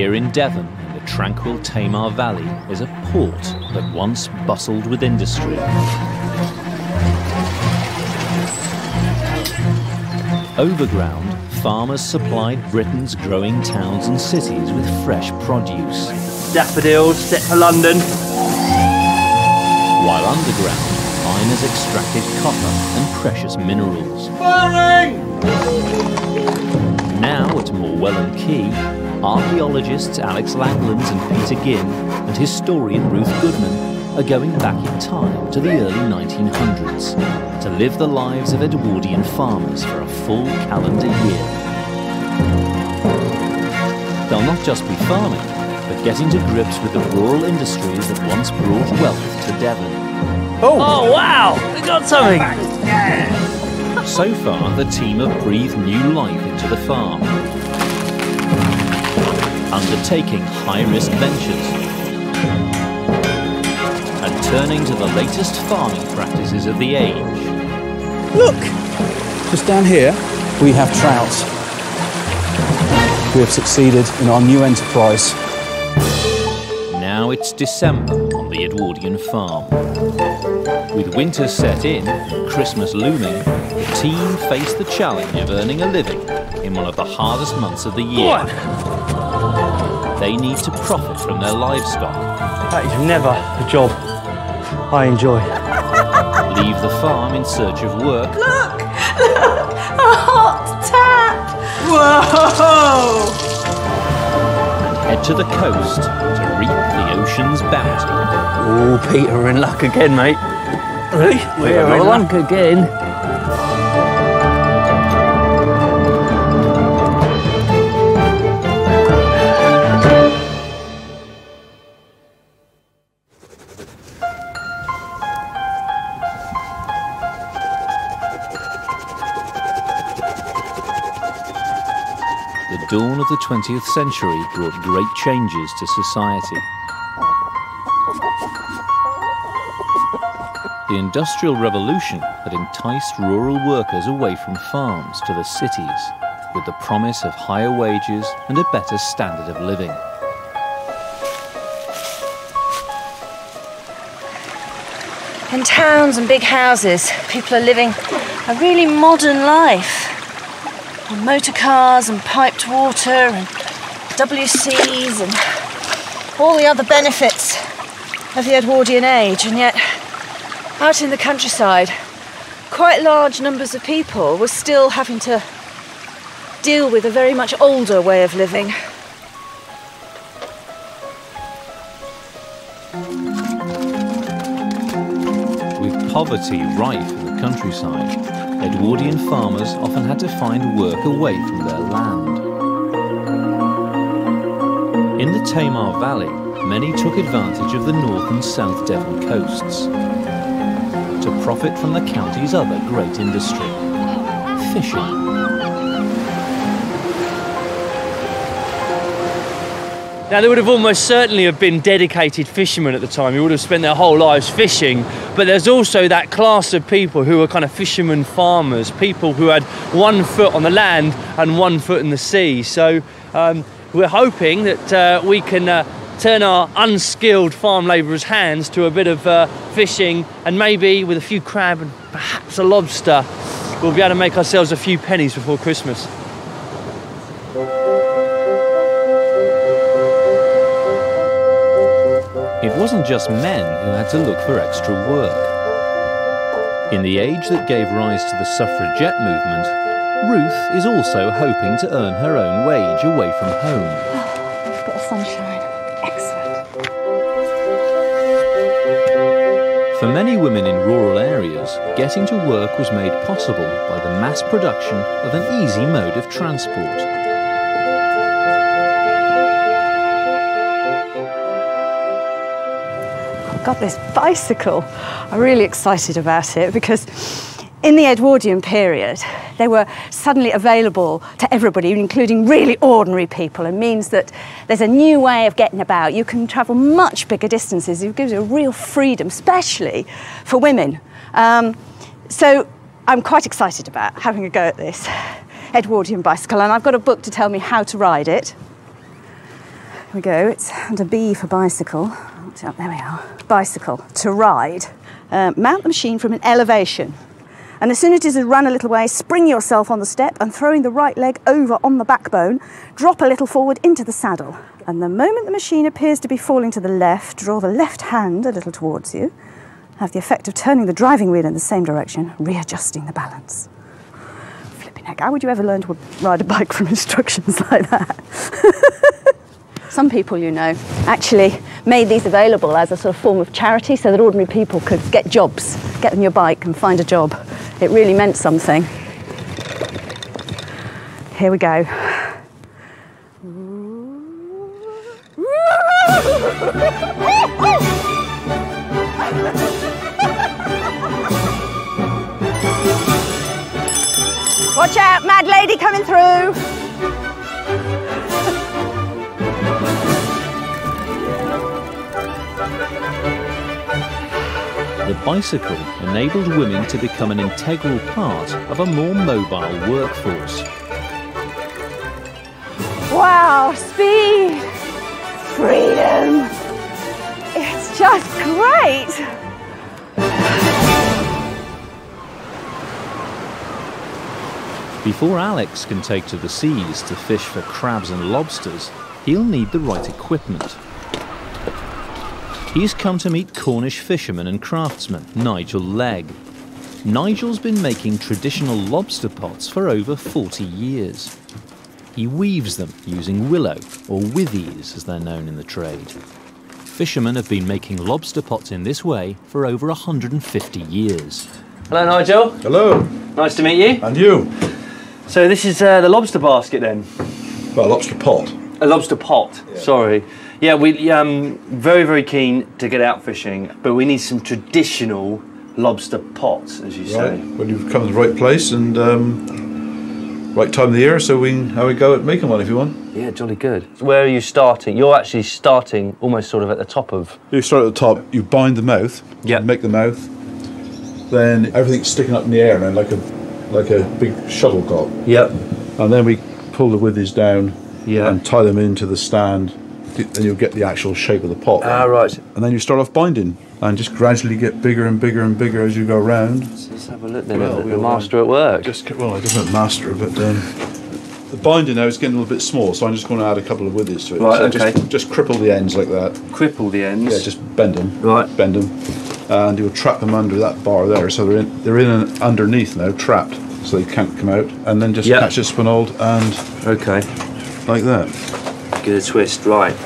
Here in Devon, in the tranquil Tamar Valley, is a port that once bustled with industry. Overground, farmers supplied Britain's growing towns and cities with fresh produce. Daffodils set for London. While underground, miners extracted copper and precious minerals. Burning! Now at Morwellham Quay, archaeologists Alex Langlands and Peter Ginn and historian Ruth Goodman are going back in time to the early 1900s to live the lives of Edwardian farmers for a full calendar year. They'll not just be farming, but getting to grips with the rural industries that once brought wealth to Devon. Oh. Oh, wow! We got something! Yeah. So far, the team have breathed new life into the farm, undertaking high-risk ventures and turning to the latest farming practices of the age. Look! Just down here, we have trout. We have succeeded in our new enterprise. Now it's December on the Edwardian farm. With winter set in, Christmas looming, the team faced the challenge of earning a living in one of the hardest months of the year. They need to profit from their livestock. That is never a job I enjoy. Leave the farm in search of work. Look! Look! A hot tap! Whoa! And head to the coast to reap the ocean's bounty. Oh, Peter, we're in luck again, mate. Really? We're in luck again. The dawn of the 20th century brought great changes to society. The Industrial Revolution had enticed rural workers away from farms to the cities, with the promise of higher wages and a better standard of living. In towns and big houses, people are living a really modern life. On motor cars and piped water and WCs and all the other benefits of the Edwardian age, and yet out in the countryside, quite large numbers of people were still having to deal with a very much older way of living. With poverty rife in the countryside, Edwardian farmers often had to find work away from their land. In the Tamar Valley, many took advantage of the North and South Devon coasts to profit from the county's other great industry, fishing. Now, there would have almost certainly have been dedicated fishermen at the time who would have spent their whole lives fishing, but there's also that class of people who were kind of fishermen farmers, people who had one foot on the land and one foot in the sea. So we're hoping that we can turn our unskilled farm labourers' hands to a bit of fishing, and maybe with a few crab and perhaps a lobster, we'll be able to make ourselves a few pennies before Christmas. It wasn't just men who had to look for extra work. In the age that gave rise to the suffragette movement, Ruth is also hoping to earn her own wage away from home. Oh, a bit of sunshine. For many women in rural areas, getting to work was made possible by the mass production of an easy mode of transport. I've got this bicycle. I'm really excited about it because in the Edwardian period, they were suddenly available to everybody, including really ordinary people, and means that there's a new way of getting about. You can travel much bigger distances. It gives you a real freedom, especially for women. So I'm quite excited about having a go at this Edwardian bicycle, and I've got a book to tell me how to ride it. we go. It's under B for bicycle. There we are. Bicycle, to ride. Mount the machine from an elevation. And as soon as it has run a little way, spring yourself on the step and throwing the right leg over on the backbone, drop a little forward into the saddle. And the moment the machine appears to be falling to the left, draw the left hand a little towards you. Have the effect of turning the driving wheel in the same direction, readjusting the balance. Flipping heck, how would you ever learn to ride a bike from instructions like that? Some people, you know, actually made these available as a sort of form of charity so that ordinary people could get jobs, get on your bike and find a job. It really meant something. Here we go. Watch out, mad lady coming through. The bicycle enabled women to become an integral part of a more mobile workforce. Wow, speed, freedom, it's just great. Before Alex can take to the seas to fish for crabs and lobsters, he'll need the right equipment. He's come to meet Cornish fisherman and craftsman Nigel Legg. Nigel's been making traditional lobster pots for over 40 years. He weaves them using willow, or withies as they're known in the trade. Fishermen have been making lobster pots in this way for over 150 years. Hello, Nigel. Hello. Nice to meet you. And you. So this is the lobster basket then? Well, a lobster pot. A lobster pot, yeah. Sorry. Yeah, we're very, very keen to get out fishing, but we need some traditional lobster pots, as you say. Well, you've come to the right place and right time of the year, so we can have a go at making one if you want. Yeah, jolly good. So where are you starting? You're actually starting almost sort of at the top of... You start at the top, you bind the mouth, yep. Make the mouth, then everything's sticking up in the air now, like a big shuttlecock. Yep. And then we pull the withies down and tie them into the stand. Then you'll get the actual shape of the pot. Ah, right. And then you start off binding and just gradually get bigger and bigger and bigger as you go around. Let's have a look then at the master at work. Well, I don't master, but the binding now is getting a little bit small, so I'm just going to add a couple of withies to it. Right, okay. Just cripple the ends like that. Cripple the ends? Yeah, just bend them. Right. Bend them. And you'll trap them under that bar there, so they're underneath now, trapped, so they can't come out. And then just catch a spinold and... Okay. Like that. Give it a twist, right.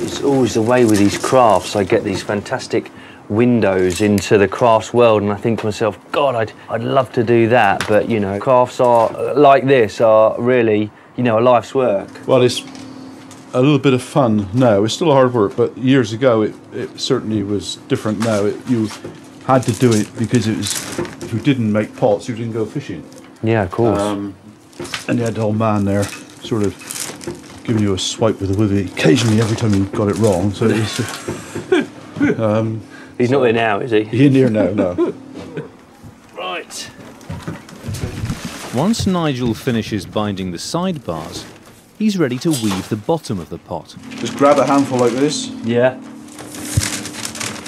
It's always the way with these crafts. I get these fantastic windows into the crafts world and I think to myself, God, I'd love to do that, but, you know, crafts are, like this, are really, you know, a life's work. Well, it's a little bit of fun now. It's still hard work, but years ago it certainly was different now. You had to do it because it was, if you didn't make pots, you didn't go fishing. Yeah, of course. And you had the old man there sort of giving you a swipe with a withy occasionally every time you got it wrong. So it was, he's not there now, is he? He's in here now, no. Right. Once Nigel finishes binding the side bars, he's ready to weave the bottom of the pot. Just grab a handful like this. Yeah.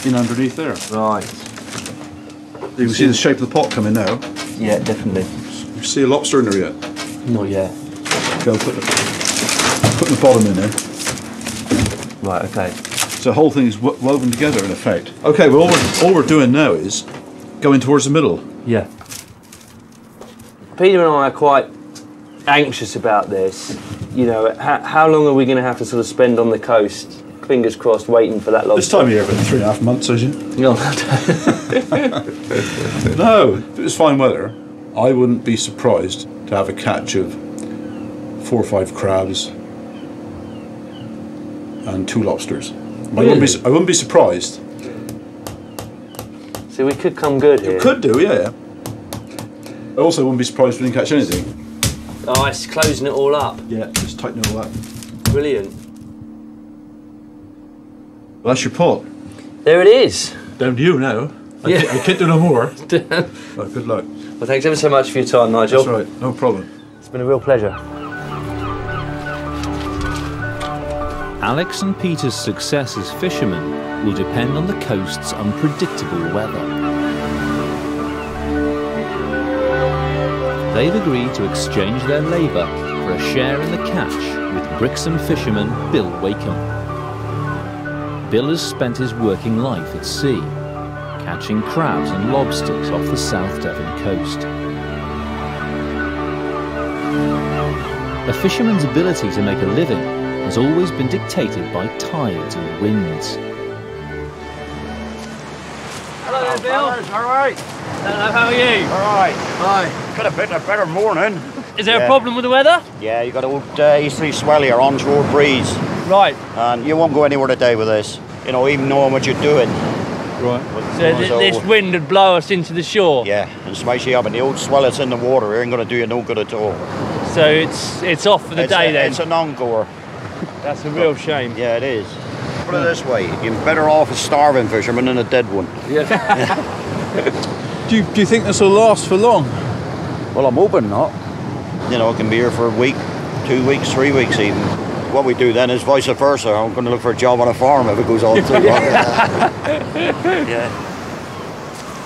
In underneath there. Right. You can see the shape of the pot coming now. Yeah, definitely. You see a lobster in there yet? Not yet. Go put the bottom in there. Right, okay. So the whole thing is woven together in effect. Okay, well all we're doing now is going towards the middle. Yeah. Peter and I are quite anxious about this. You know, how long are we going to have to sort of spend on the coast? Fingers crossed, waiting for that lobster. This time of year, about 3.5 months, isn't it? No. No, if it was fine weather, I wouldn't be surprised to have a catch of 4 or 5 crabs and 2 lobsters. Really? I wouldn't be surprised. So we could come good here. It could do, yeah. I also wouldn't be surprised if we didn't catch anything. Oh, it's closing it all up. Yeah, just tighten it all up. Brilliant. Well, that's your pot. There it is. Down to you now. Yeah. I can't do no more. Right, good luck. Well, thanks ever so much for your time, Nigel. That's right, no problem. It's been a real pleasure. Alex and Peter's success as fishermen will depend on the coast's unpredictable weather. They've agreed to exchange their labour for a share in the catch with Brixham fisherman Bill Wacombe. Bill has spent his working life at sea, catching crabs and lobsters off the South Devon coast. A fisherman's ability to make a living has always been dictated by tides and winds. Hello there, Bill. Hello, all right. Hello, how are you? All right. Hi. Could have been a better morning. Is there a problem with the weather? Yeah, you've got an old easterly swell here, onshore breeze. Right. And you won't go anywhere today with this, you know, even knowing what you're doing. Right. So this wind would blow us into the shore? Yeah, and smash you up, and the old swell that's in the water ain't going to do you no good at all. So it's off for the day then? It's a non-goer. That's a real shame. Yeah, it is. Put it this way, you're better off a starving fisherman than a dead one. Yeah. Do you think this will last for long? Well, I'm hoping not. You know, it can be here for a week, 2 weeks, 3 weeks even. What we do then is vice versa. I'm going to look for a job on a farm if it goes on too long. Yeah.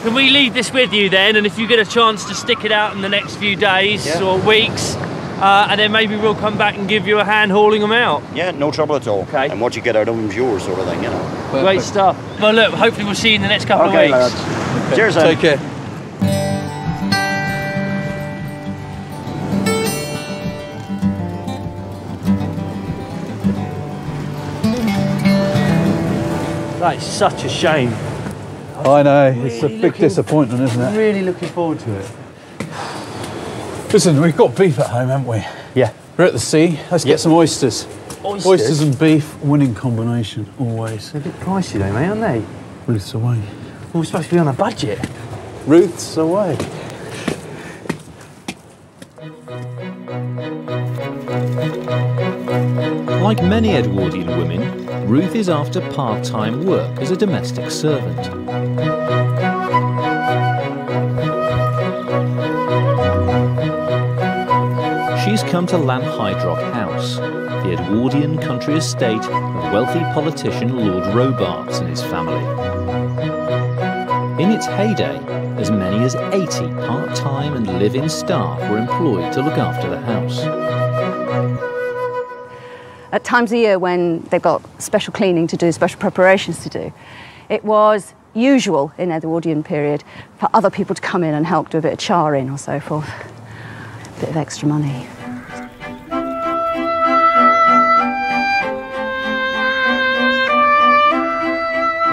Can we leave this with you then? And if you get a chance to stick it out in the next few days or weeks, and then maybe we'll come back and give you a hand hauling them out. Yeah, no trouble at all. Okay. And what you get out of them is yours, sort of thing, you know. Perfect. Great stuff. Well, look, hopefully we'll see you in the next couple of weeks. Lads. Cheers, then. Take care. That is such a shame. I know, really it's a big disappointment, isn't it? Really looking forward to it. Listen, we've got beef at home, haven't we? Yeah. We're at the sea, let's get some oysters. Oysters and beef, winning combination, always. They're a bit pricey though, mate, aren't they? Ruth's away. Well, we're supposed to be on a budget. Ruth's away. Like many Edwardian women, Ruth is after part-time work as a domestic servant. She's come to Lanhydrock House, the Edwardian country estate of wealthy politician Lord Robarts and his family. In its heyday, as many as 80 part-time and live-in staff were employed to look after the house. At times of year when they've got special cleaning to do, special preparations to do, it was usual in the Edwardian period for other people to come in and help do a bit of charring or so forth, a bit of extra money.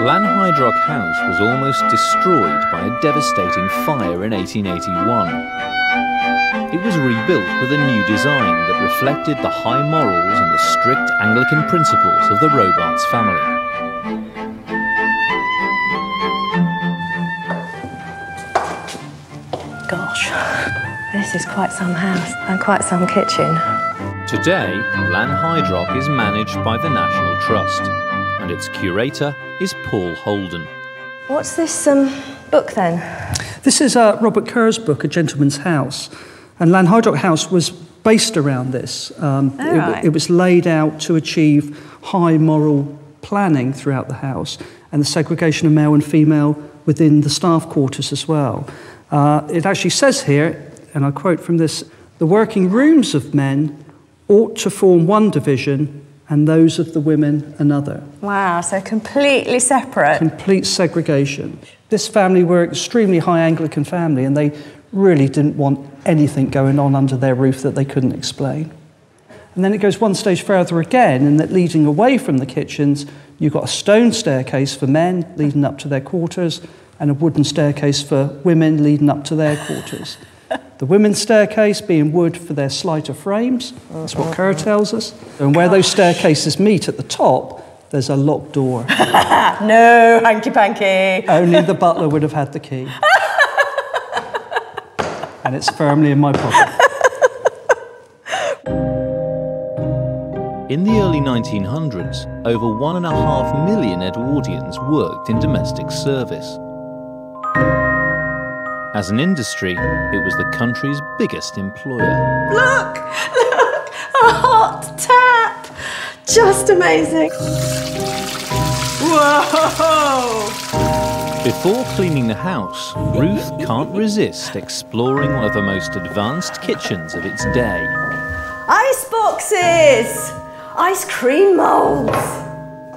Lanhydrock House was almost destroyed by a devastating fire in 1881. It was rebuilt with a new design that reflected the high morals and the strict Anglican principles of the Robarts family. Gosh, this is quite some house and quite some kitchen. Today, Lanhydrock is managed by the National Trust, and its curator is Paul Holden. What's this book then? This is Robert Kerr's book, A Gentleman's House. And Lanhydrock House was based around this. It was laid out to achieve high moral planning throughout the house and the segregation of male and female within the staff quarters as well. It actually says here, and I quote from this, "The working rooms of men ought to form one division and those of the women another." Wow, so completely separate. Complete segregation. This family were an extremely high Anglican family and they really didn't want anything going on under their roof that they couldn't explain. And then it goes one stage further again, in that leading away from the kitchens, you've got a stone staircase for men leading up to their quarters and a wooden staircase for women leading up to their quarters. The women's staircase being wood for their slighter frames, that's what Kerr tells us. And where those staircases meet at the top, there's a locked door. No, hanky-panky. Only the butler would have had the key. And it's firmly in my pocket. In the early 1900s, over 1.5 million Edwardians worked in domestic service. As an industry, it was the country's biggest employer. Look! Look! A hot tap! just amazing. Whoa! Before cleaning the house, Ruth can't resist exploring one of the most advanced kitchens of its day. Ice boxes! Ice cream moulds!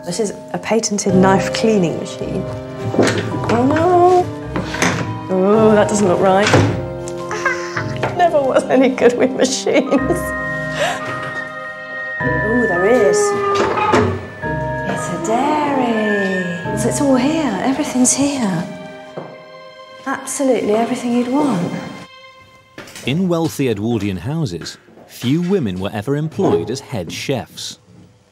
This is a patented knife cleaning machine. Oh no! Oh, that doesn't look right. Ah, never was any good with machines. Oh, there is. It's a dairy. So it's all here, everything's here. Absolutely everything you'd want. In wealthy Edwardian houses, few women were ever employed as head chefs.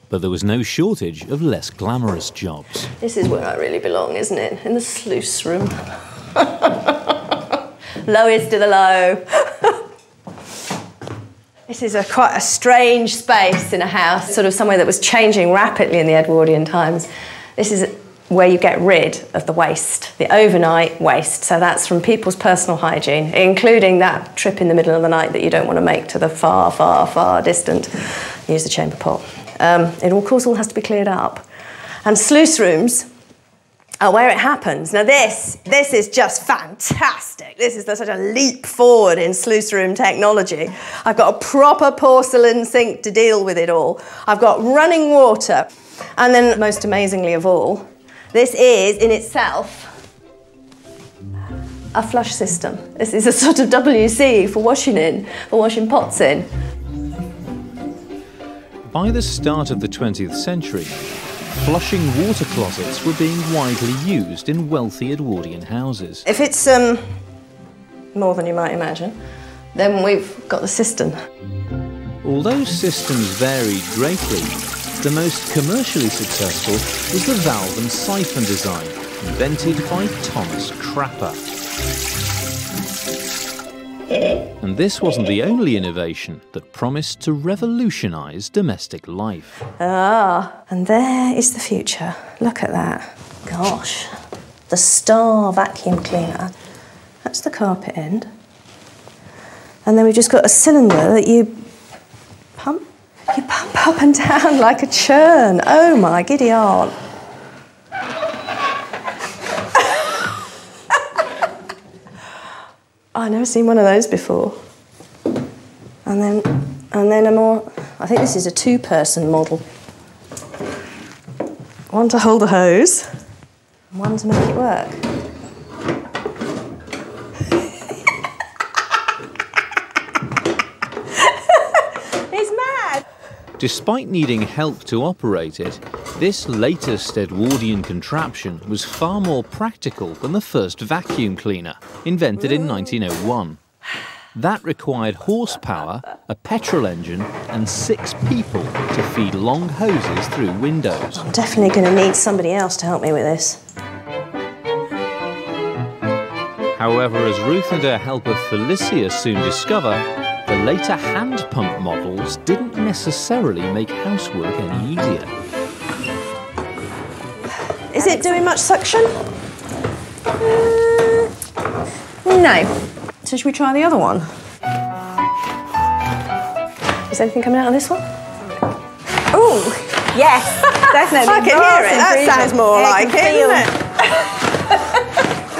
But there was no shortage of less glamorous jobs. This is where I really belong, isn't it? In the sluice room. Lowest to the low. This is quite a strange space in a house, sort of somewhere that was changing rapidly in the Edwardian times. This is where you get rid of the waste, the overnight waste. So that's from people's personal hygiene, including that trip in the middle of the night that you don't want to make to the far, far, far distant. Use the chamber pot. It, of course, all has to be cleared up. And sluice rooms are where it happens. Now this is just fantastic. This is such a leap forward in sluice room technology. I've got a proper porcelain sink to deal with it all. I've got running water. And then, most amazingly of all, this is, in itself, a flush system. This is a sort of WC for washing pots in. By the start of the 20th century, flushing water closets were being widely used in wealthy Edwardian houses. If it's more than you might imagine, then we've got the cistern. Although cisterns varied greatly, the most commercially successful was the valve and siphon design, invented by Thomas Crapper. And this wasn't the only innovation that promised to revolutionise domestic life. Ah, and there is the future. Look at that. Gosh, the Star vacuum cleaner. That's the carpet end. And then we've just got a cylinder that you pump. You pump up and down like a churn. Oh my giddy aunt. Oh, I've never seen one of those before. And then a more, I think this is a two-person model. One to hold the hose, and one to make it work. He's mad! Despite needing help to operate it, this latest Edwardian contraption was far more practical than the first vacuum cleaner, invented in 1901. That required horsepower, a petrol engine, and 6 people to feed long hoses through windows. I'm definitely going to need somebody else to help me with this. However, as Ruth and her helper Felicia soon discover, the later hand pump models didn't necessarily make housework any easier. Is it doing much suction? No. So should we try the other one? Is anything coming out of this one? Oh, yes, definitely. I can hear it. That sounds more like it, isn't it?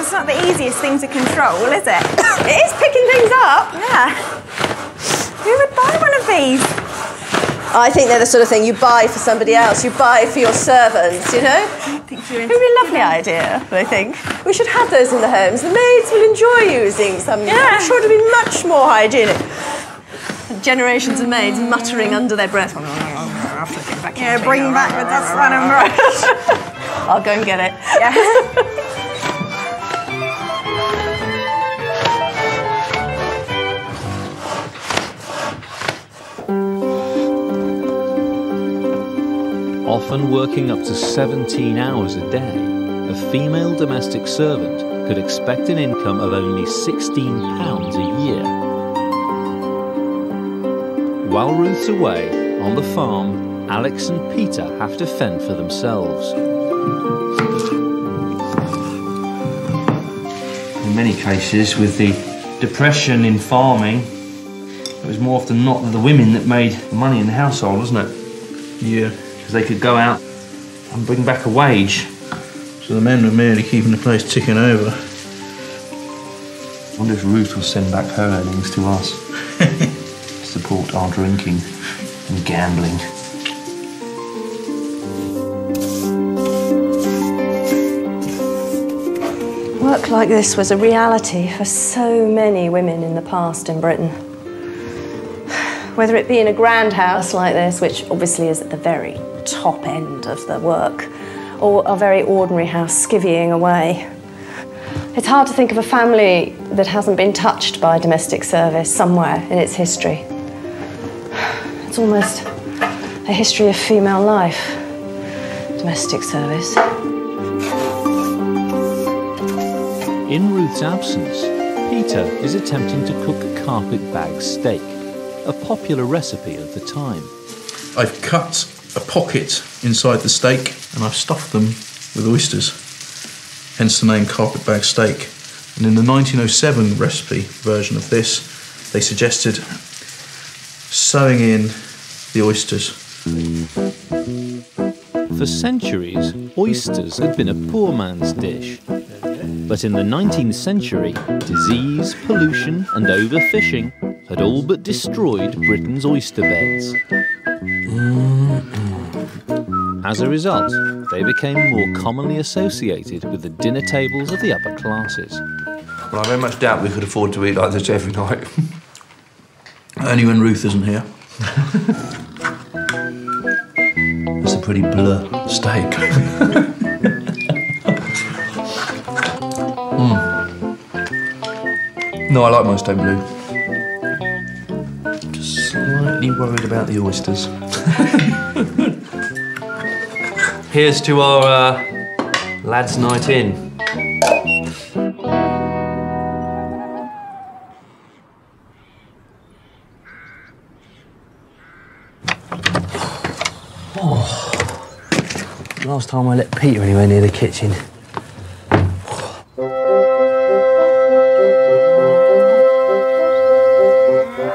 It's not the easiest thing to control, is it? It is picking things up. Yeah. Who would buy one of these? I think they're the sort of thing you buy for somebody else, you buy for your servants, you know? It's a really lovely idea, I think. We should have those in the homes. The maids will enjoy using some. Yeah. I'm sure it'll be much more hygienic. Generations of maids muttering under their breath. Yeah, bring back the dust pan and brush. I'll go and get it. Yeah. Often working up to 17 hours a day, a female domestic servant could expect an income of only £16 a year. While Ruth's away, on the farm, Alex and Peter have to fend for themselves. In many cases, with the depression in farming, it was more often than not the women that made the money in the household, wasn't it? Yeah. they could go out and bring back a wage. So the men were merely keeping the place ticking over. I wonder if Ruth will send back her earnings to us. Support our drinking and gambling. Work like this was a reality for so many women in the past in Britain. Whether it be in a grand house like this, which obviously is at the very top end of the work, or a very ordinary house skivvying away. It's hard to think of a family that hasn't been touched by domestic service somewhere in its history. It's almost a history of female life, domestic service. In Ruth's absence, Peter is attempting to cook a carpetbag steak, a popular recipe of the time. I've cut a pocket inside the steak and I've stuffed them with oysters, hence the name carpetbag steak. And in the 1907 recipe version of this, they suggested sewing in the oysters. For centuries, oysters had been a poor man's dish. But in the 19th century, disease, pollution and overfishing had all but destroyed Britain's oyster beds. As a result, they became more commonly associated with the dinner tables of the upper classes. Well, I very much doubt we could afford to eat like this every night. Only when Ruth isn't here. It's a pretty blur steak. No, I like my steak blue. I'm just slightly worried about the oysters. Here's to our lads' night in. Last time I let Peter anywhere near the kitchen.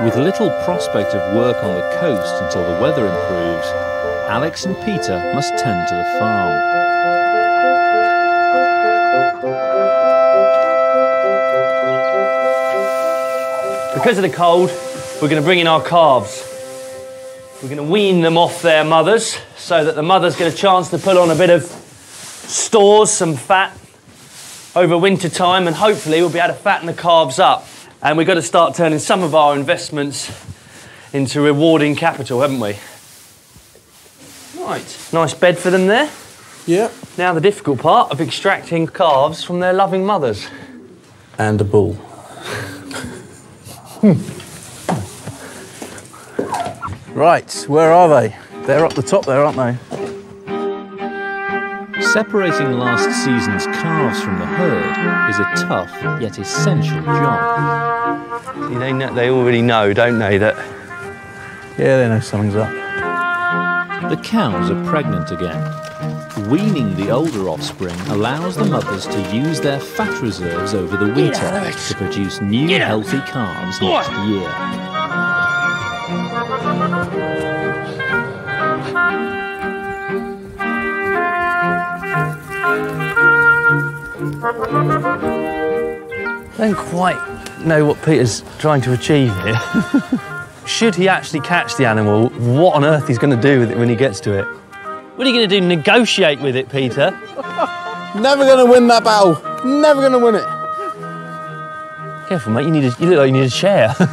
With little prospect of work on the coast until the weather improves, Alex and Peter must tend to the farm. Because of the cold, we're going to bring in our calves. We're going to wean them off their mothers so that the mothers get a chance to put on a bit of stores, some fat, over winter time, and hopefully we'll be able to fatten the calves up. And we've got to start turning some of our investments into rewarding capital, haven't we? Right. Nice bed for them there. Yeah. Now the difficult part of extracting calves from their loving mothers. And a bull. Right, where are they? They're up the top there, aren't they? Separating last season's calves from the herd is a tough yet essential job. See, they already know, don't they, that... Yeah, they know something's up. The cows are pregnant again. Weaning the older offspring allows the mothers to use their fat reserves over the winter to produce new healthy calves next year. Don't quite know what Peter's trying to achieve here. Should he actually catch the animal, what on earth he's going to do with it when he gets to it? What are you going to do, negotiate with it, Peter? Never going to win that battle. Never going to win it. Careful, mate, you look like you need a chair. Come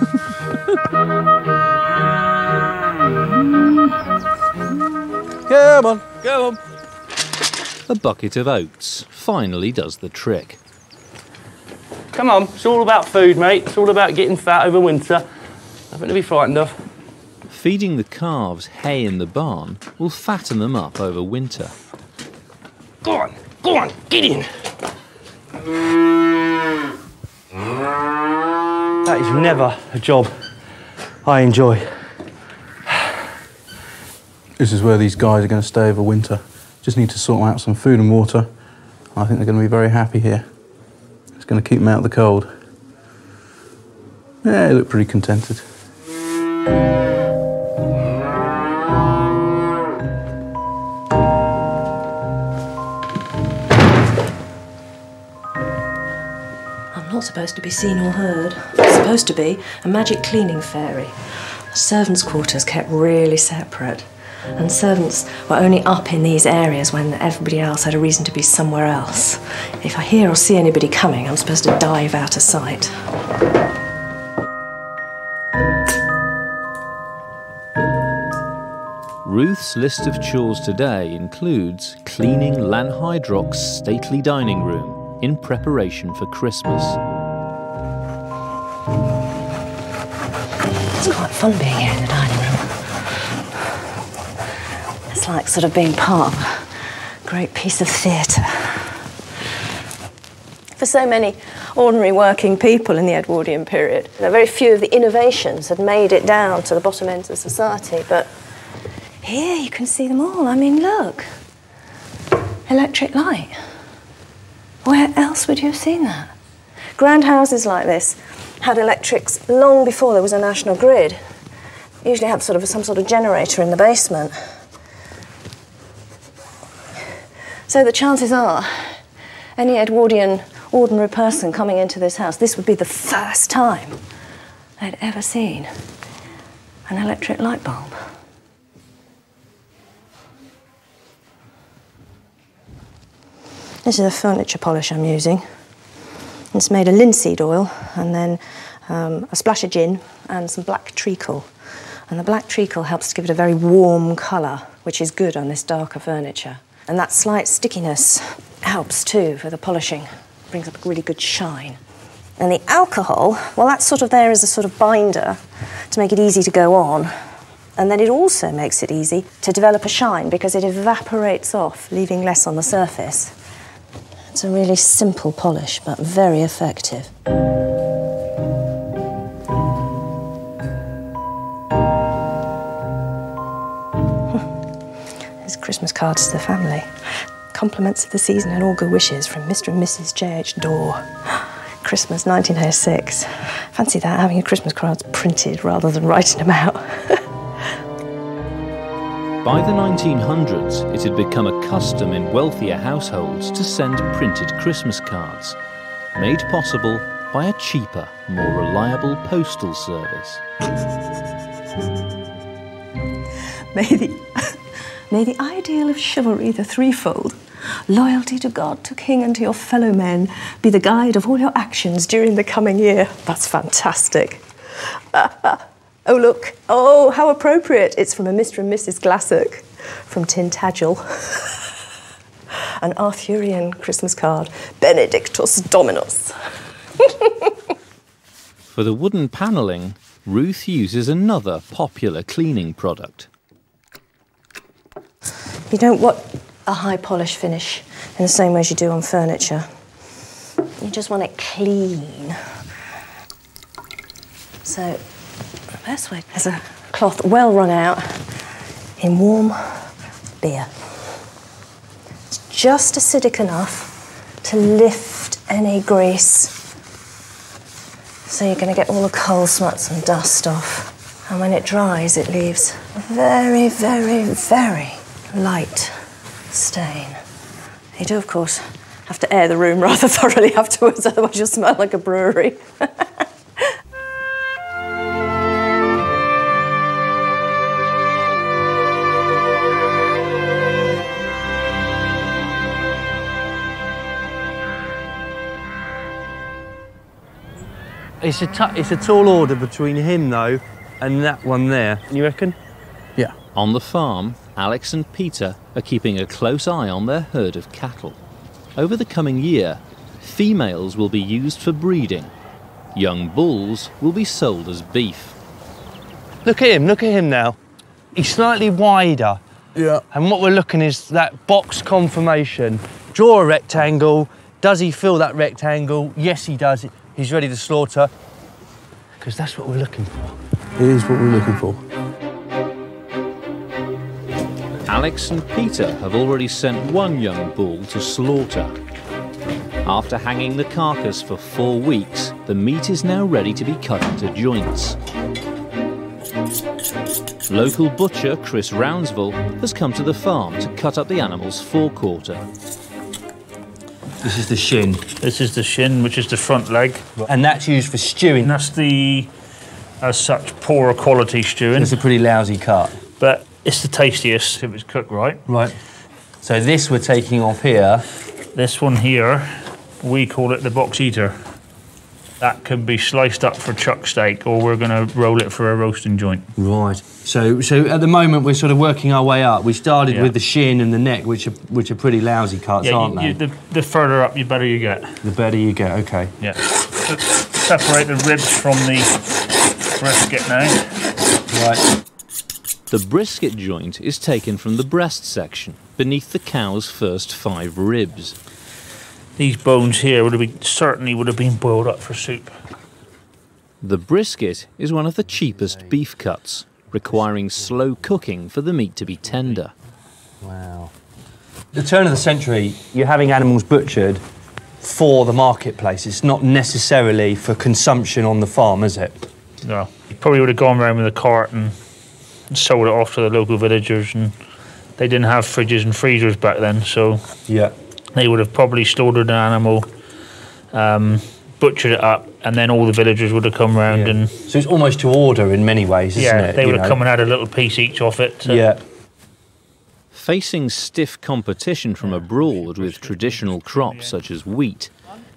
on, go on. A bucket of oats finally does the trick. Come on, it's all about food, mate. It's all about getting fat over winter. Nothing to be frightened of. Feeding the calves hay in the barn will fatten them up over winter. Go on, get in. That is never a job I enjoy. This is where these guys are going to stay over winter. Just need to sort out some food and water. I think they're going to be very happy here. It's going to keep them out of the cold. Yeah, they look pretty contented. supposed to be seen or heard. It's supposed to be a magic cleaning fairy. The servants' quarters kept really separate, and servants were only up in these areas when everybody else had a reason to be somewhere else. If I hear or see anybody coming, I'm supposed to dive out of sight. Ruth's list of chores today includes cleaning Lanhydrock's stately dining room in preparation for Christmas. It's quite fun being here in the dining room. It's like sort of being part of a great piece of theatre. For so many ordinary working people in the Edwardian period, very few of the innovations had made it down to the bottom ends of society, but here you can see them all. I mean, look. Electric light. Where else would you have seen that? Grand houses like this had electrics long before there was a national grid. They usually had some sort of generator in the basement. So the chances are any Edwardian ordinary person coming into this house, this would be the first time they'd ever seen an electric light bulb. This is a furniture polish I'm using. It's made of linseed oil and then a splash of gin and some black treacle. And the black treacle helps to give it a very warm colour, which is good on this darker furniture. And that slight stickiness helps too for the polishing. Brings up a really good shine. And the alcohol, well, that's sort of there as a sort of binder to make it easy to go on. And then it also makes it easy to develop a shine because it evaporates off, leaving less on the surface. It's a really simple polish, but very effective. There's Christmas cards to the family. Compliments of the season and all good wishes from Mr. and Mrs. J.H. Dorr. Christmas 1906. Fancy that, having your Christmas cards printed rather than writing them out. By the 1900s, it had become a custom in wealthier households to send printed Christmas cards, made possible by a cheaper, more reliable postal service. May the ideal of chivalry, the threefold, loyalty to God, to King and to your fellow men, be the guide of all your actions during the coming year. That's fantastic. Oh, look. Oh, how appropriate. It's from a Mr. and Mrs. Glassick from Tintagel. An Arthurian Christmas card. Benedictus Dominus. For the wooden panelling, Ruth uses another popular cleaning product. You don't want a high polish finish in the same way as you do on furniture. You just want it clean. So best way is a cloth well run out in warm beer. It's just acidic enough to lift any grease, so you're going to get all the coal smuts and dust off. And when it dries, it leaves a very, very, very light stain. You do, of course, have to air the room rather thoroughly afterwards, otherwise you'll smell like a brewery. It's a tall order between him, though, and that one there. You reckon? Yeah. On the farm, Alex and Peter are keeping a close eye on their herd of cattle. Over the coming year, females will be used for breeding. Young bulls will be sold as beef. Look at him now. He's slightly wider. Yeah. And what we're looking is that box conformation. Draw a rectangle. Does he fill that rectangle? Yes, he does. He's ready to slaughter, because that's what we're looking for. It is what we're looking for. Alex and Peter have already sent one young bull to slaughter. After hanging the carcass for 4 weeks, the meat is now ready to be cut into joints. Local butcher Chris Roundsville has come to the farm to cut up the animal's forequarter. This is the shin. This is the shin, which is the front leg. And that's used for stewing. And that's the, as such, poorer quality stewing. It's a pretty lousy cut. But it's the tastiest if it's cooked right. Right. So this we're taking off here. This one here, we call it the box eater. That can be sliced up for chuck steak, or we're going to roll it for a roasting joint. Right. So at the moment we're sort of working our way up. We started with the shin and the neck, which are pretty lousy cuts, aren't they? The further up, the better you get. The better you get. Okay. Yeah. So separate the ribs from the brisket now. Right. The brisket joint is taken from the breast section, beneath the cow's first 5 ribs. These bones here certainly would have been boiled up for soup. The brisket is one of the cheapest beef cuts, requiring slow cooking for the meat to be tender. Wow. The turn of the century, you're having animals butchered for the marketplace. It's not necessarily for consumption on the farm, is it? No. You probably would have gone around with a cart and sold it off to the local villagers, and they didn't have fridges and freezers back then, so... Yeah. They would have probably slaughtered an animal, butchered it up, and then all the villagers would have come round and... So it's almost to order in many ways, isn't it? Yeah, they would have come and had a little piece each off it. So. Yeah. Facing stiff competition from abroad with traditional crops such as wheat,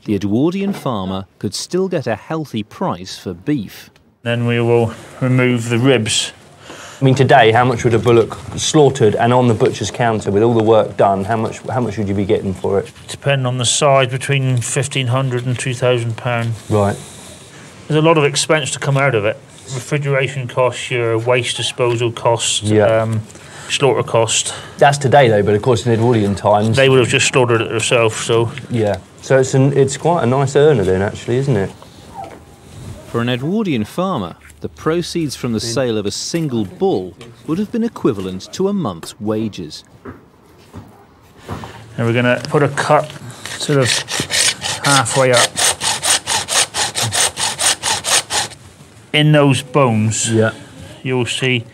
the Edwardian farmer could still get a healthy price for beef. Then we will remove the ribs. I mean, today, how much would a bullock slaughtered and on the butcher's counter with all the work done, how much would you be getting for it? Depending on the size, between £1,500 and £2,000. Right. There's a lot of expense to come out of it. Refrigeration costs, your waste disposal costs, slaughter cost. That's today, though, but of course in Edwardian times... They would have just slaughtered it themselves, so... Yeah. So it's quite a nice earner then, actually, isn't it? For an Edwardian farmer, the proceeds from the sale of a single bull would have been equivalent to a month's wages. And we're going to put a cut sort of halfway up. In those bones, you'll see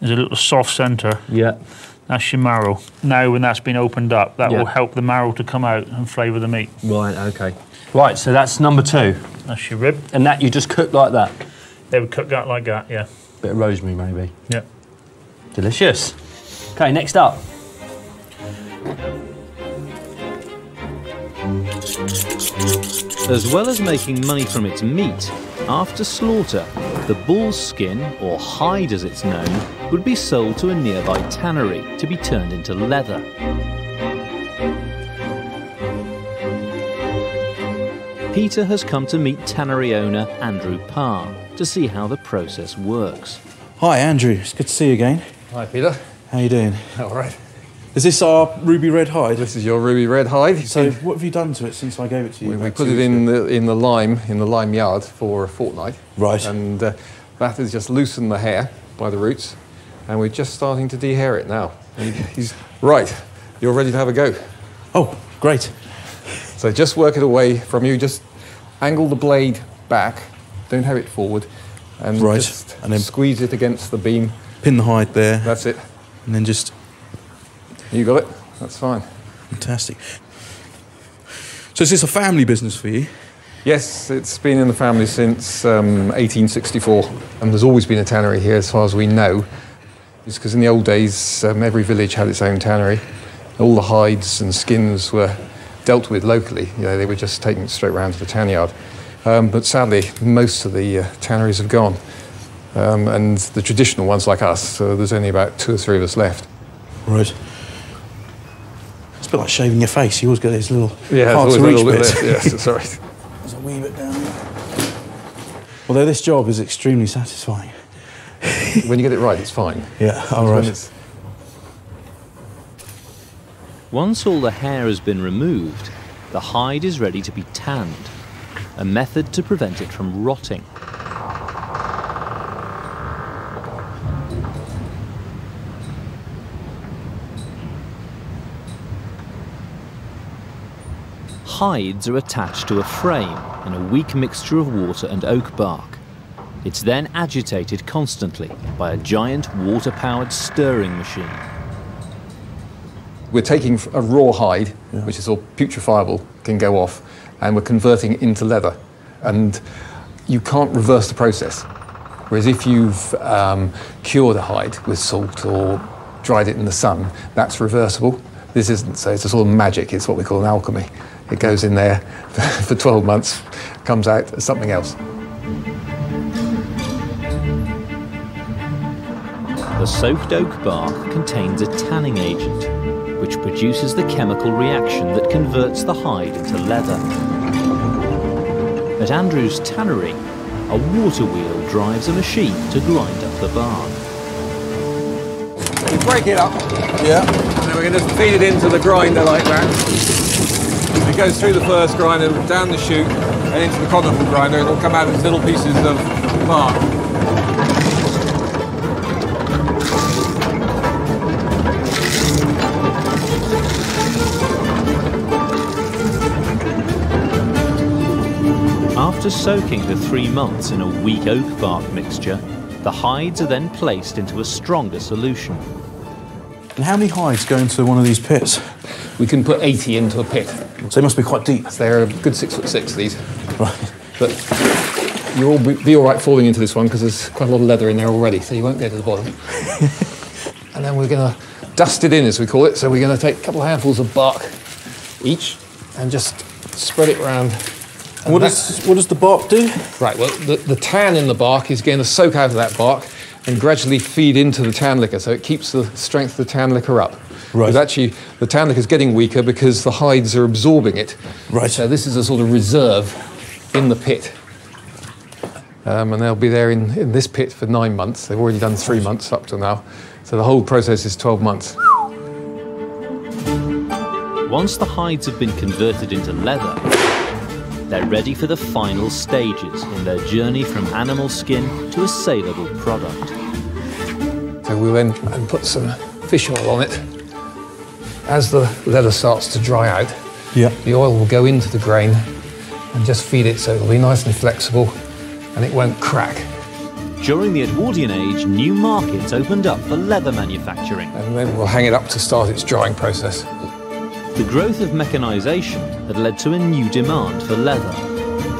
there's a little soft centre. Yeah. That's your marrow. Now when that's been opened up, that will help the marrow to come out and flavour the meat. Right, OK. Right, so that's number 2. That's your rib. And that you just cook like that? They would cook that like that, yeah. Bit of rosemary, maybe. Yeah. Delicious. Okay, next up. As well as making money from its meat, after slaughter, the bull's skin, or hide as it's known, would be sold to a nearby tannery to be turned into leather. Peter has come to meet tannery owner Andrew Parr to see how the process works. Hi, Andrew. It's good to see you again. Hi, Peter. How you doing? All right. Is this our ruby red hide? This is your ruby red hide. So what have you done to it since I gave it to you? We put it in the lime yard for a fortnight. Right. And that has just loosened the hair by the roots, and we're just starting to dehair it now. He's right. You're ready to have a go. Oh, great. So just work it away from you, just angle the blade back, don't have it forward, and just and then squeeze it against the beam. Pin the hide there. That's it. And then just... You got it, that's fine. Fantastic. So is this a family business for you? Yes, it's been in the family since 1864, and there's always been a tannery here as far as we know. It's because in the old days, every village had its own tannery. All the hides and skins were dealt with locally. You know, they were just taken straight round to the tan yard. But sadly, most of the tanneries have gone. And the traditional ones like us, so there's only about 2 or 3 of us left. Right. It's a bit like shaving your face. You always get these little hard-to-reach bits. Yes, that's right. There's a wee bit down there. Although this job is extremely satisfying. When you get it right, it's fine. Yeah, all right. Once all the hair has been removed, the hide is ready to be tanned, a method to prevent it from rotting. Hides are attached to a frame in a weak mixture of water and oak bark. It's then agitated constantly by a giant water-powered stirring machine. we're taking a raw hide, which is all putrefiable, can go off, and we're converting it into leather. And you can't reverse the process. Whereas if you've cured a hide with salt or dried it in the sun, that's reversible. This isn't, so it's a sort of magic. It's what we call an alchemy. It goes in there for 12 months, comes out as something else. The soaked oak bark contains a tanning agent, which produces the chemical reaction that converts the hide into leather. At Andrew's tannery, a water wheel drives a machine to grind up the bark. So you break it up, and then we're going to feed it into the grinder like that. It goes through the first grinder, down the chute, and into the conifer grinder, and it'll come out as little pieces of bark. After soaking the 3 months in a weak oak bark mixture, the hides are then placed into a stronger solution. And how many hides go into one of these pits? We can put 80 into a pit. So they must be quite deep. They're a good 6'6", these. Right. But you'll be all right falling into this one because there's quite a lot of leather in there already, so you won't go to the bottom. And then we're going to dust it in, as we call it. So we're going to take a couple of handfuls of bark each and just spread it around. What does the bark do? Right, well, the tan in the bark is going to soak out of that bark and gradually feed into the tan liquor, so it keeps the strength of the tan liquor up. Right. Because actually, the tan liquor is getting weaker because the hides are absorbing it. Right. So this is a sort of reserve in the pit. And they'll be there in this pit for 9 months. They've already done 3 months up to now. So the whole process is 12 months. Once the hides have been converted into leather, they're ready for the final stages in their journey from animal skin to a saleable product. So we went and put some fish oil on it. As the leather starts to dry out, the oil will go into the grain and just feed it so it'll be nice and flexible and it won't crack. During the Edwardian age, new markets opened up for leather manufacturing. And then we'll hang it up to start its drying process. The growth of mechanisation had led to a new demand for leather,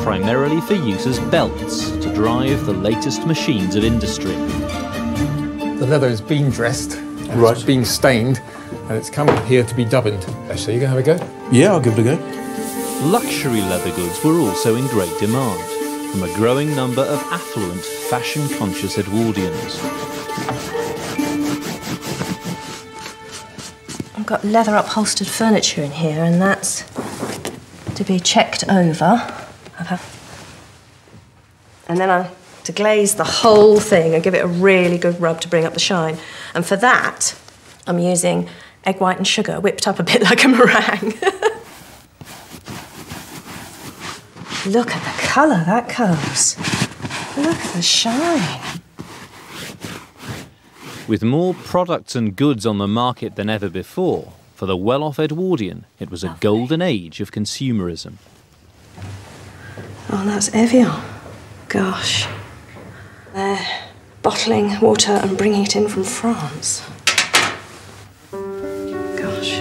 primarily for use as belts to drive the latest machines of industry. The leather has been dressed, and it's been stained, and it's come here to be dubbined. So you going to have a go? Yeah, I'll give it a go. Luxury leather goods were also in great demand from a growing number of affluent, fashion-conscious Edwardians. I've got leather upholstered furniture in here, and that's to be checked over. And then I'm to glaze the whole thing and give it a really good rub to bring up the shine. And for that, I'm using egg white and sugar, whipped up a bit like a meringue. Look at the colour that comes. Look at the shine. With more products and goods on the market than ever before, for the well-off Edwardian, it was a golden age of consumerism. Oh, that's Evian. Gosh. They're bottling water and bringing it in from France. Gosh.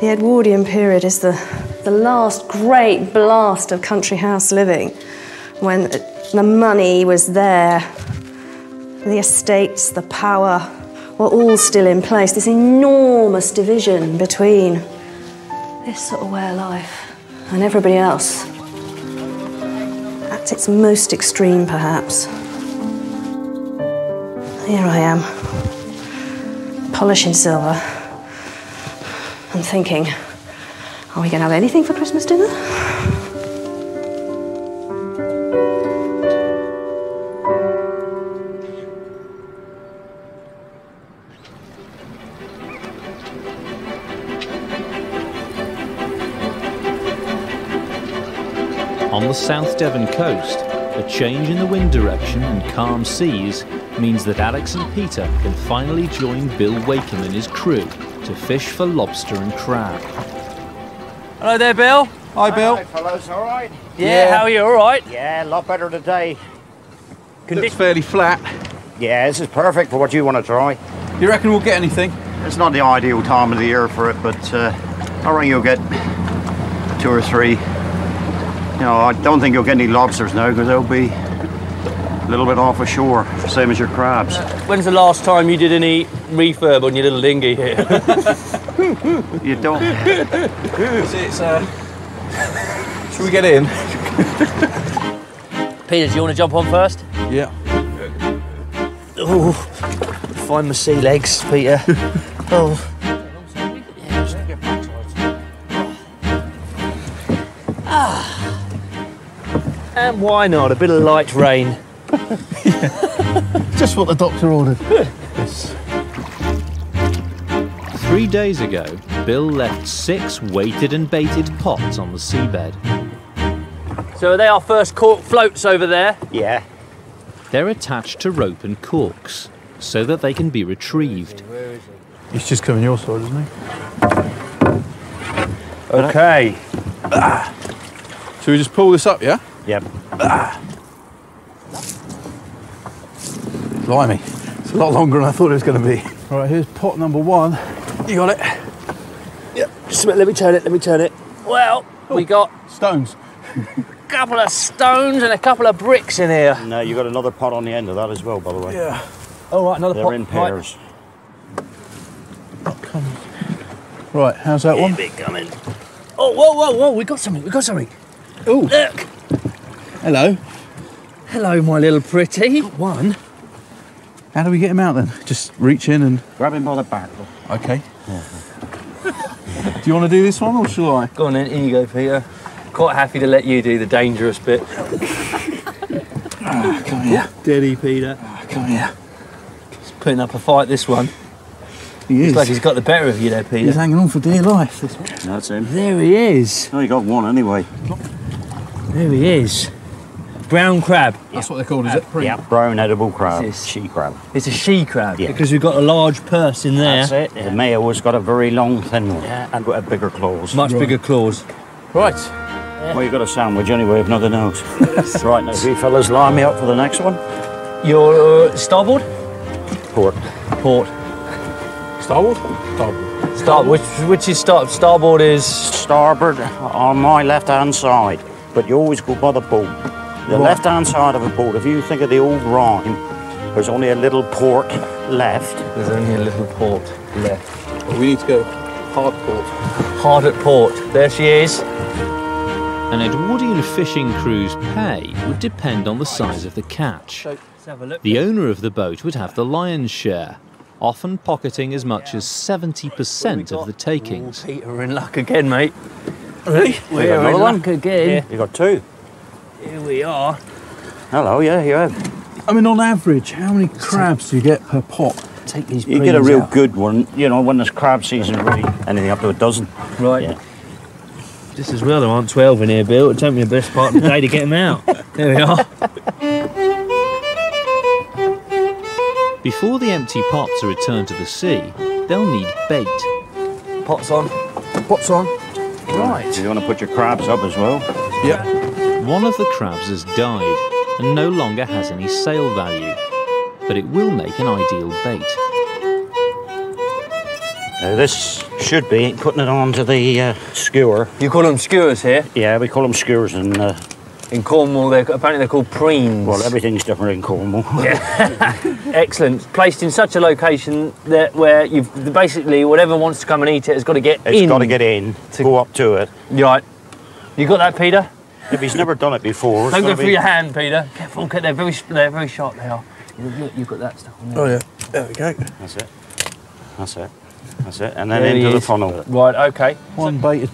The Edwardian period is the last great blast of country house living, when the money was there, the estates, the power were all still in place. This enormous division between this sort of way of life and everybody else. At its most extreme, perhaps. Here I am, polishing silver and thinking, are we going to have anything for Christmas dinner? On the South Devon coast, a change in the wind direction and calm seas means that Alex and Peter can finally join Bill Wacombe and his crew to fish for lobster and crab. Hello there, Bill. Hi, Bill. Hello, fellas. All right? Yeah, how are you? All right? Yeah, a lot better today. It's fairly flat. Yeah, this is perfect for what you want to try. You reckon we'll get anything? It's not the ideal time of the year for it, but I reckon you'll get two or three. You know, I don't think you'll get any lobsters now, because they'll be a little bit off ashore, same as your crabs. When's the last time you did any refurb on your little dinghy here? You don't. Shall we get in? Peter, do you want to jump on first? Yeah. Ooh, find my sea legs, Peter. Oh. Ah. And why not? A bit of light rain. Yeah. Just what the doctor ordered. Yes. 3 days ago, Bill left 6 weighted and baited pots on the seabed. So are they our first cork floats over there? Yeah. They're attached to rope and corks, so that they can be retrieved. Where is he? He's just coming your side, isn't he? OK. Shall we just pull this up, yeah? Yep. Blimey, it's a lot longer than I thought it was going to be. All right, here's pot number 1. You got it. Yep. Just a minute, let me turn it. Well, we got... stones. A couple of stones and a couple of bricks in here. No, you got another pot on the end of that as well, by the way. Yeah. Oh, right, another pot. They're in pairs. Right, how's that one? Keep it coming. Oh, whoa, we got something. Oh, look. Hello. Hello, my little pretty. Got one. How do we get him out then? Just reach in and... grab him by the back. OK. Yeah. Do you want to do this one or shall I? Go on then, in you go, Peter. Quite happy to let you do the dangerous bit. Oh, come here. Daddy, Peter. Oh, come here. He's putting up a fight, this one. He is. Looks like he's got the better of you there, Peter. He's hanging on for dear life, this one. No, that's him. There he is. Oh, he got one anyway. There he is. Brown crab. Yep. That's what they're called, is it? Yeah, brown edible crab. She crab. It's a she crab, yeah. Because we've got a large purse in there. That's it. Yeah. The male has got a very long, thin one. Yeah. And got a bigger claws. Much bigger claws. Right. Yeah. Well, you've got a sandwich anyway, if nothing else. Right, now, you fellas line me up for the next one. Your starboard? Port. Starboard. Which is starboard? Starboard is... starboard on my left-hand side. But you always go by the boat. The left-hand side of a boat, if you think of the old rhyme, there's only a little port left. There's only a little port left. Well, we need to go hard port. Hard at port. There she is. An Edwardian fishing crew's pay would depend on the size of the catch. The owner of the boat would have the lion's share, often pocketing as much as 70% of the takings. Oh, Peter, we're in luck again, mate. Really? We're in luck again. Yeah. You got 2. Here we are. Hello, yeah, you have. I mean, on average, how many crabs do you get per pot? Take these. You get a real good one, you know, when there's crab season, really. Anything up to a dozen. Right. Yeah. Just as well, there aren't 12 in here, Bill. It took me the best part of the day to get them out. There we are. Before the empty pots are returned to the sea, they'll need bait. Pots on. Pots on. Right. You want to put your crabs up as well? Yep. One of the crabs has died and no longer has any sale value, but it will make an ideal bait. Now this should be putting it onto the skewer. You call them skewers here? Yeah, we call them skewers in Cornwall. Apparently they're called preens. Well, everything's different in Cornwall. Yeah. Excellent. Placed in such a location that where you've basically whatever wants to come and eat it has got to get in. It's got to get in to go up to it. Right. You got that, Peter? If he's never done it before... Don't go through your hand, Peter. Careful, they're very sharp, they are. Look, you've got that stuff on there. Oh, yeah. There we go. That's it. And then into the funnel. Right, OK. One baited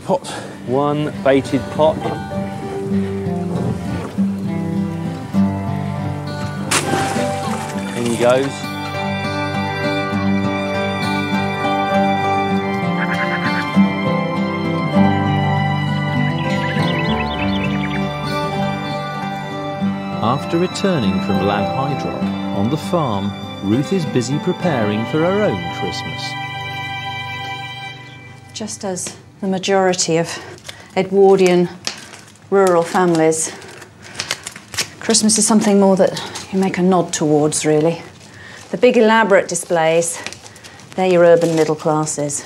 pot. In he goes. After returning from Lanhydrock, on the farm, Ruth is busy preparing for her own Christmas. Just as the majority of Edwardian rural families, Christmas is something more that you make a nod towards, really. The big elaborate displays, they're your urban middle classes.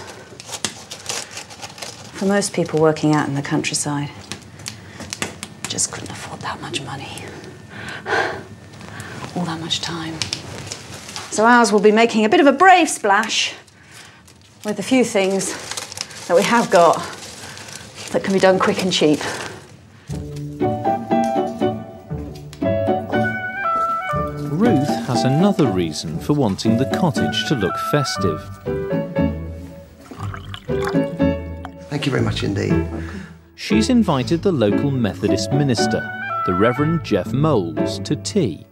For most people working out in the countryside, just couldn't afford that much money, all that much time. So ours will be making a bit of a brave splash with the few things that we have got that can be done quick and cheap. Ruth has another reason for wanting the cottage to look festive. Thank you very much indeed. She's invited the local Methodist minister, the Reverend Jeff Moles, to tea.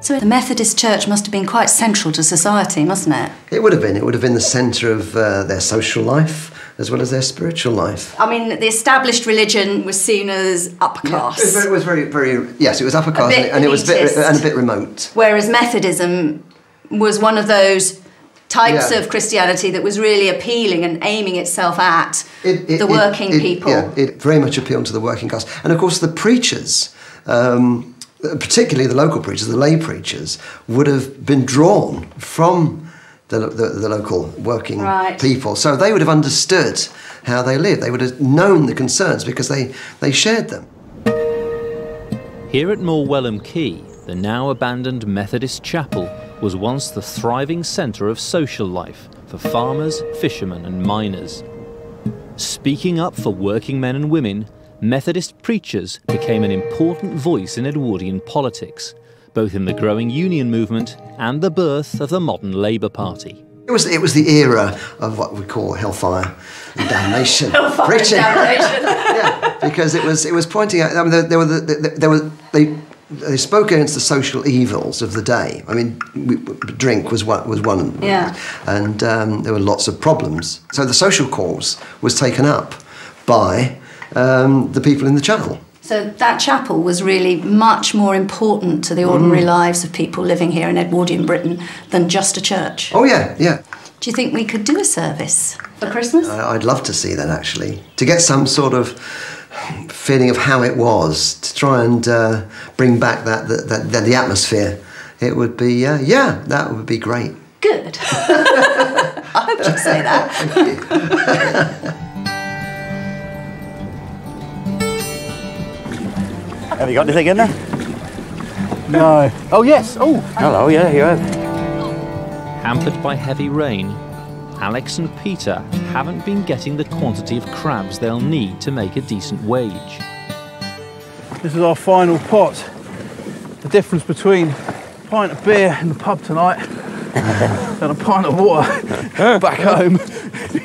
So the Methodist Church must have been quite central to society, mustn't it? It would have been. It would have been the centre of their social life as well as their spiritual life. I mean, the established religion was seen as upper class. Yeah, it was very, yes, it was upper class and it was a bit remote. Whereas Methodism was one of those types of Christianity that was really appealing and aiming itself at the working people. Yeah, it very much appealed to the working class. And of course the preachers, particularly the local preachers, the lay preachers, would have been drawn from the local working people. So they would have understood how they lived. They would have known the concerns because they shared them. Here at Morwellham Quay, the now abandoned Methodist chapel was once the thriving centre of social life for farmers, fishermen and miners. Speaking up for working men and women, Methodist preachers became an important voice in Edwardian politics, both in the growing union movement and the birth of the modern Labour Party. It was the era of what we call hellfire and damnation. Hellfire preaching. And damnation. Yeah, because it was pointing out. I mean, they spoke against the social evils of the day. I mean, drink was one of them. Yeah. And there were lots of problems. So the social cause was taken up by the people in the chapel. So that chapel was really much more important to the ordinary lives of people living here in Edwardian Britain than just a church. Oh, yeah, yeah. Do you think we could do a service for Christmas? I'd love to see that, actually, to get some sort of feeling of how it was, to try and bring back the atmosphere. It would be, yeah, that would be great. Good. I hope you'd say that. Thank you. Have you got anything in there? No. Oh, yes. Oh, hello. Yeah, you have. Hampered by heavy rain, Alex and Peter haven't been getting the quantity of crabs they'll need to make a decent wage. This is our final pot. The difference between a pint of beer in the pub tonight and a pint of water back home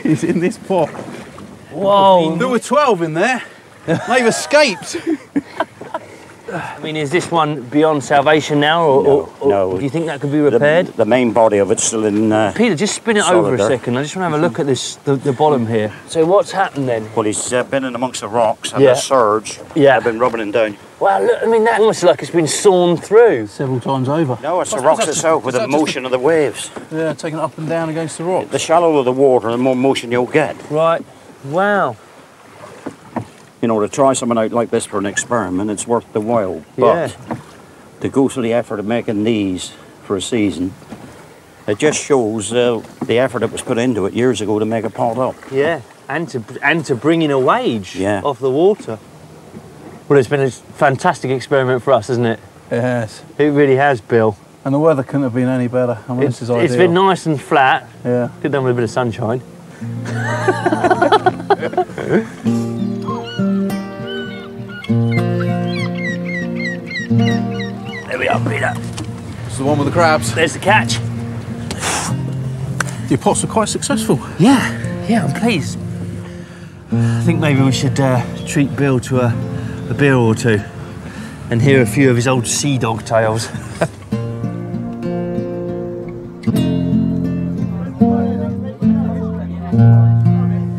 is in this pot. Whoa. There were 12 in there. They've escaped. I mean, is this one beyond salvation now, or do you think that could be repaired? The main body of it's still in Peter, just spin it over a second. I just want to have a look at this, the bottom here. So what's happened then? Well, he's been in amongst the rocks and the surge. Yeah. They've been rubbing him down. Wow, look, I mean, that looks like it's been sawn through. Several times over. No, it's the rocks itself with the motion of the waves. Yeah, taking it up and down against the rocks. The shallower the water, the more motion you'll get. Right. Wow. You know, to try something out like this for an experiment, it's worth the while. But to go through the effort of making these for a season, it just shows the effort that was put into it years ago to make a pot up. Yeah, and to bring in a wage off the water. Well, it's been a fantastic experiment for us, hasn't it? It has. It really has, Bill. And the weather couldn't have been any better. I mean, this is ideal. It's been nice and flat. Yeah. Could have done with a bit of sunshine. There we are, Peter. It's the one with the crabs. There's the catch. Your pots are quite successful. Yeah, yeah, I'm pleased. I think maybe we should treat Bill to a beer or two and hear a few of his old sea dog tales.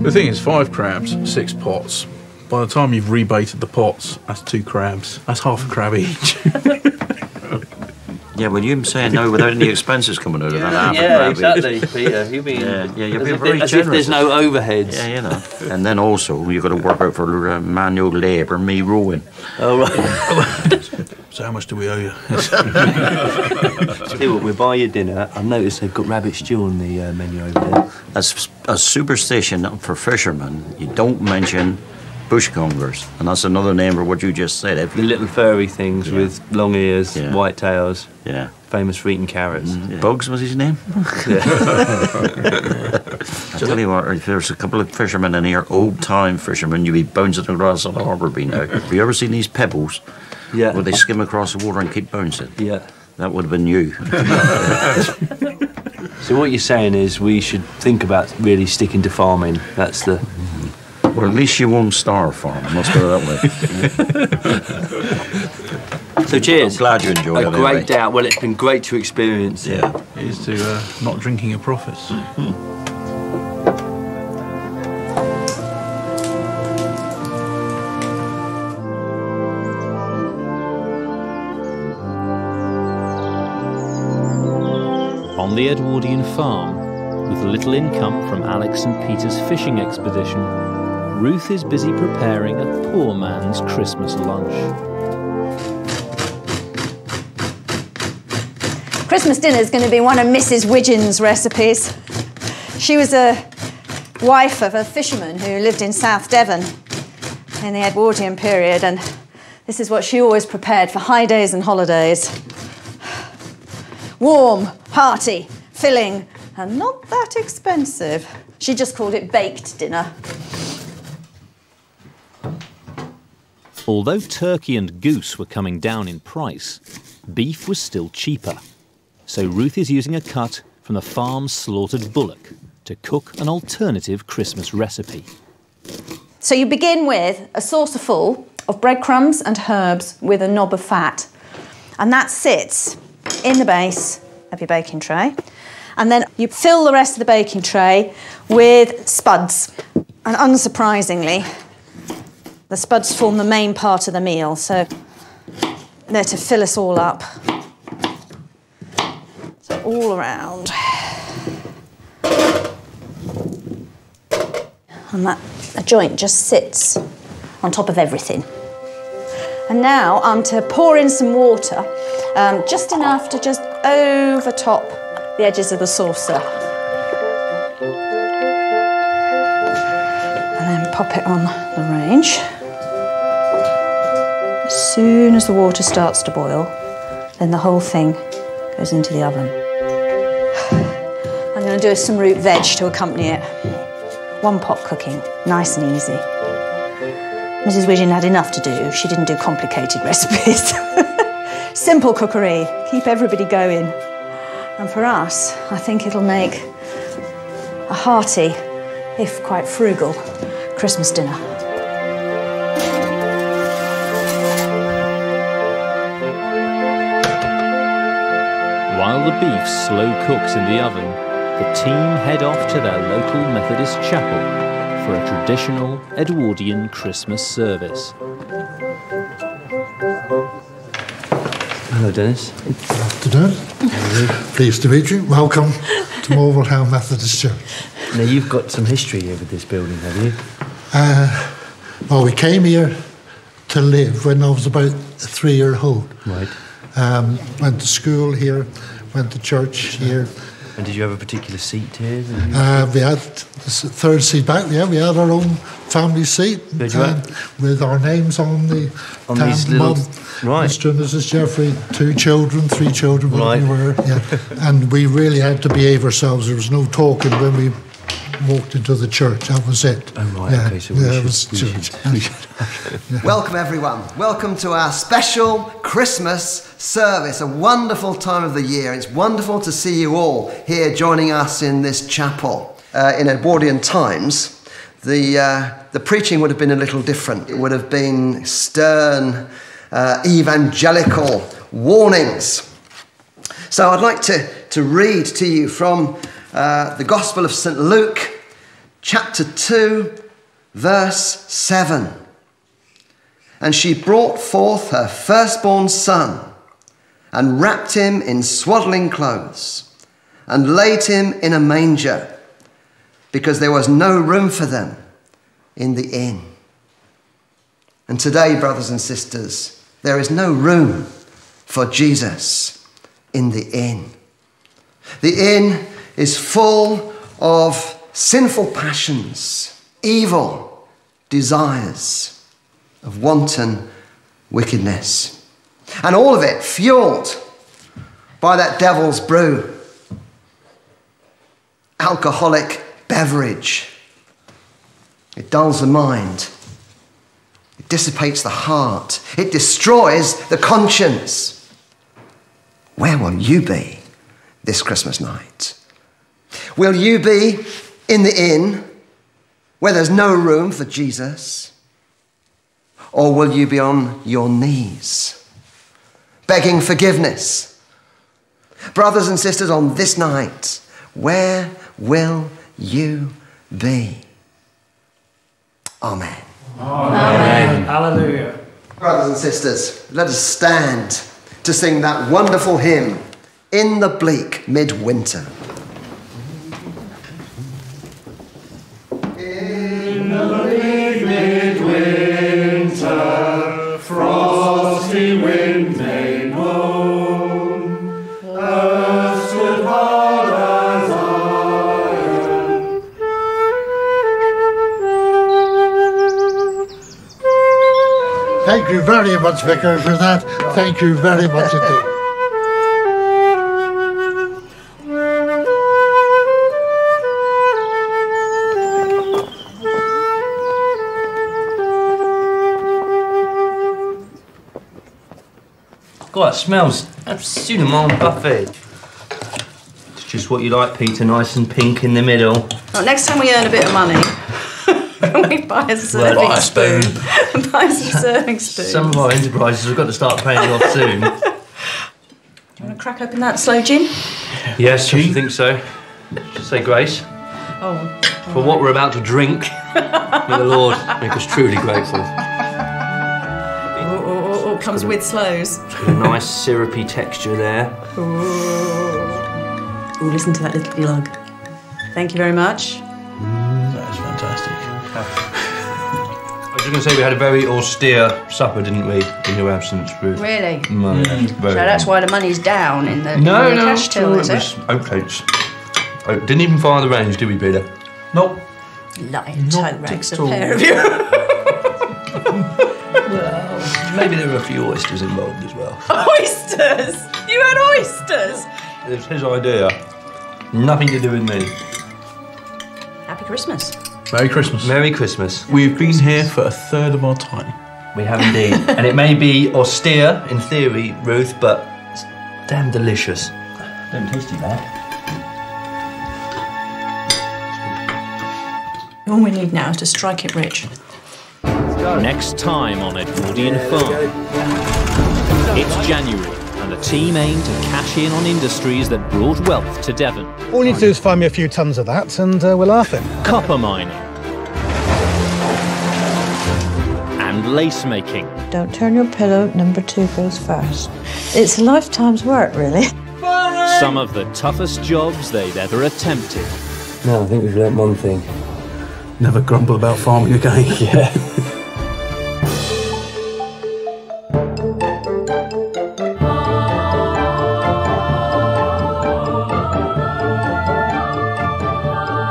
The thing is, 5 crabs, 6 pots. By the time you've rebaited the pots, that's 2 crabs. That's half a crab each. Yeah, well, you've been saying no without any expenses coming over that. Yeah, exactly, Peter. You've been you've been very generous. As if there's no overheads. Yeah, you know. And then also you've got to work out for manual labour, me rowing. Oh right. So how much do we owe you? See what, we'll buy you dinner. I noticed they've got rabbit stew on the menu over there. As a superstition for fishermen, you don't mention bushcombers, and that's another name for what you just said. The little furry things with long ears, white tails. Yeah. Famous for eating carrots. Bugs was his name. I tell you what, if there's a couple of fishermen in here, old-time fishermen, you'd be bouncing across the harbour by now. Have you ever seen these pebbles? Yeah. Where they skim across the water and keep bouncing? Yeah. That would have been you. So what you're saying is we should think about really sticking to farming. That's the... Or at least you won't starve farm, I must go that way. So cheers. I'm glad you enjoyed it. A great day out. Well, it's been great to experience it. Yeah. Here's to not drinking your profits. On the Edwardian farm, with little income from Alex and Peter's fishing expedition, Ruth is busy preparing a poor man's Christmas lunch. Christmas dinner is going to be one of Mrs. Widgeon's recipes. She was a wife of a fisherman who lived in South Devon in the Edwardian period, and this is what she always prepared for high days and holidays. Warm, hearty, filling, and not that expensive. She just called it baked dinner. Although turkey and goose were coming down in price, beef was still cheaper. So Ruth is using a cut from the farm's slaughtered bullock to cook an alternative Christmas recipe. So you begin with a saucerful of breadcrumbs and herbs with a knob of fat. And that sits in the base of your baking tray. And then you fill the rest of the baking tray with spuds. And unsurprisingly, the spuds form the main part of the meal, so they're to fill us all up. So all around. And that a joint just sits on top of everything. And now I'm to pour in some water, just enough to just overtop the edges of the saucer. And then pop it on the range. As soon as the water starts to boil, then the whole thing goes into the oven. I'm going to do some root veg to accompany it. One pot cooking, nice and easy. Mrs. Widgeon had enough to do. She didn't do complicated recipes. Simple cookery, keep everybody going. And for us, I think it'll make a hearty, if quite frugal, Christmas dinner. While the beef slow cooks in the oven, the team head off to their local Methodist chapel for a traditional Edwardian Christmas service. Hello, Dennis. Good afternoon. Pleased to meet you. Welcome to Morwellham Methodist Church. Now, you've got some history here with this building, have you? Well, we came here to live when I was about 3 years old. Right. Went to school here, went to church here. And did you have a particular seat here? We had the third seat back, yeah. We had our own family seat. Did you with our names on the... On these little... Mum, right. Mr and Mrs Jeffrey, 2 children, 3 children, right. We were, yeah. And we really had to behave ourselves. There was no talking when we walked into the church. That was it. Oh, right, yeah. OK, so we should. Welcome, everyone. Welcome to our special Christmas service, a wonderful time of the year. It's wonderful to see you all here joining us in this chapel. In Edwardian times, the preaching would have been a little different. It would have been stern, evangelical warnings. So I'd like to read to you from... the Gospel of St. Luke, chapter 2, verse 7. And she brought forth her firstborn son and wrapped him in swaddling clothes and laid him in a manger because there was no room for them in the inn. And today, brothers and sisters, there is no room for Jesus in the inn. The inn is full of sinful passions, evil desires of wanton wickedness. And all of it fueled by that devil's brew, alcoholic beverage. It dulls the mind. It dissipates the heart. It destroys the conscience. Where will you be this Christmas night? Will you be in the inn where there's no room for Jesus? Or will you be on your knees, begging forgiveness? Brothers and sisters, on this night, where will you be? Amen. Amen. Amen. Hallelujah. Brothers and sisters, let us stand to sing that wonderful hymn, In the Bleak Midwinter. In the bleak midwinter, frosty wind may moan, earth stood hard as iron. Thank you very much, Vicar, for that. Thank you very much indeed. God, it smells absolutely buffet. It's just what you like, Peter, nice and pink in the middle. Well, next time we earn a bit of money, can we buy a serving spoon? Buy some serving spoons. Some of our enterprises have got to start paying off soon. Do you want to crack open that sloe gin? Yes, I think so. Just say grace. Oh. For what we're about to drink, may the Lord make us truly grateful. Comes with sloes. A nice syrupy texture there. Oh, listen to that little glug. Thank you very much. That is fantastic. I was just going to say we had a very austere supper, didn't we, in your absence, Ruth? Really? Mm. Mm. So that's why the money's down in the, in the cash till, is it? Oat cakes. Oh, didn't even fire the range, did we, Peter? Nope. Lying toe rags, a pair of you. Maybe there were a few oysters involved as well. Oysters? You had oysters? It was his idea. Nothing to do with me. Happy Christmas. Merry Christmas. Merry Christmas. We've been here for a third of our time. We have indeed. And it may be austere in theory, Ruth, but it's damn delicious. Don't taste it bad. All we need now is to strike it rich. Next time on Edwardian Farm. It's January, and the team aim to cash in on industries that brought wealth to Devon. All you need to do is find me a few tons of that, and we're laughing. Copper mining. And lace making. Don't turn your pillow, number 2 goes first. It's a lifetime's work, really. Some of the toughest jobs they've ever attempted. No, I think we've learnt one thing. Never grumble about farming again. Yeah.